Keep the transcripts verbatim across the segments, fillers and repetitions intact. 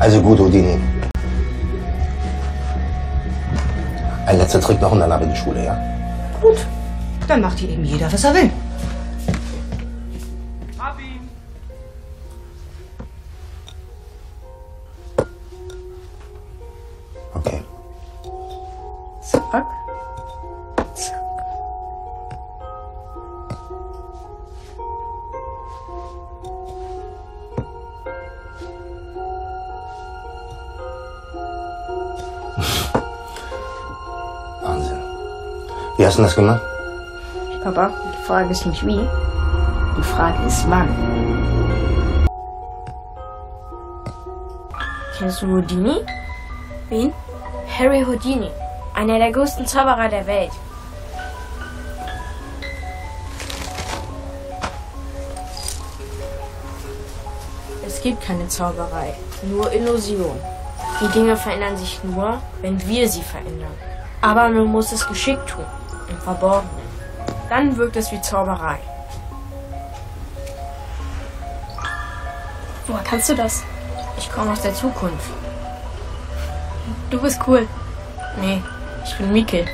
Also gut, Houdini. Ein letzter Trick noch und dann ab in die Schule, ja? Gut, dann macht hier eben jeder, was er will. Okay. Zack. Zack. Wahnsinn. Wie hast du das gemacht? Papa, die Frage ist nicht wie, die Frage ist wann. Kennst du Houdini? Wen? Harry Houdini, einer der größten Zauberer der Welt. Es gibt keine Zauberei, nur Illusion. Die Dinge verändern sich nur, wenn wir sie verändern. Aber man muss es geschickt tun, im Verborgenen. Dann wirkt es wie Zauberei. Woher kannst du das? Ich komme aus der Zukunft. Du bist cool. Nee, ich bin Mikkel.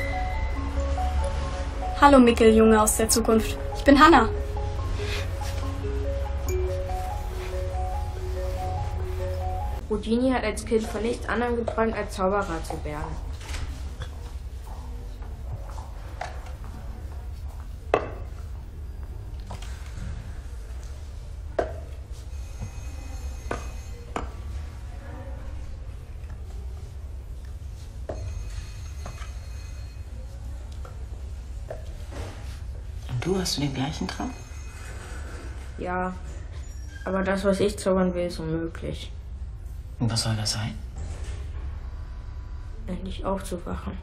Hallo Mikkel, Junge aus der Zukunft. Ich bin Hannah. Houdini hat als Kind von nichts anderem geträumt, als Zauberer zu werden. Du, hast du den gleichen Traum? Ja, aber das, was ich zaubern will, ist unmöglich. Und was soll das sein? Endlich aufzuwachen.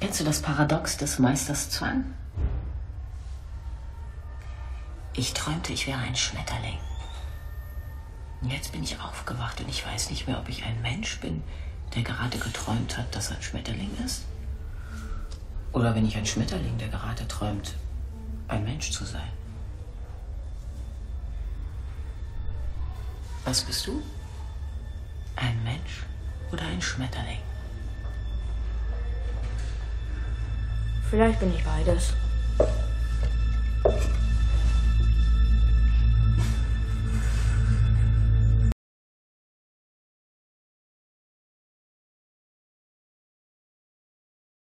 Kennst du das Paradox des Meisters Zhuang? Ich träumte, ich wäre ein Schmetterling. Und jetzt bin ich aufgewacht und ich weiß nicht mehr, ob ich ein Mensch bin, der gerade geträumt hat, dass er ein Schmetterling ist. Oder wenn ich ein Schmetterling, der gerade träumt, ein Mensch zu sein. Was bist du? Ein Mensch oder ein Schmetterling? Vielleicht bin ich beides.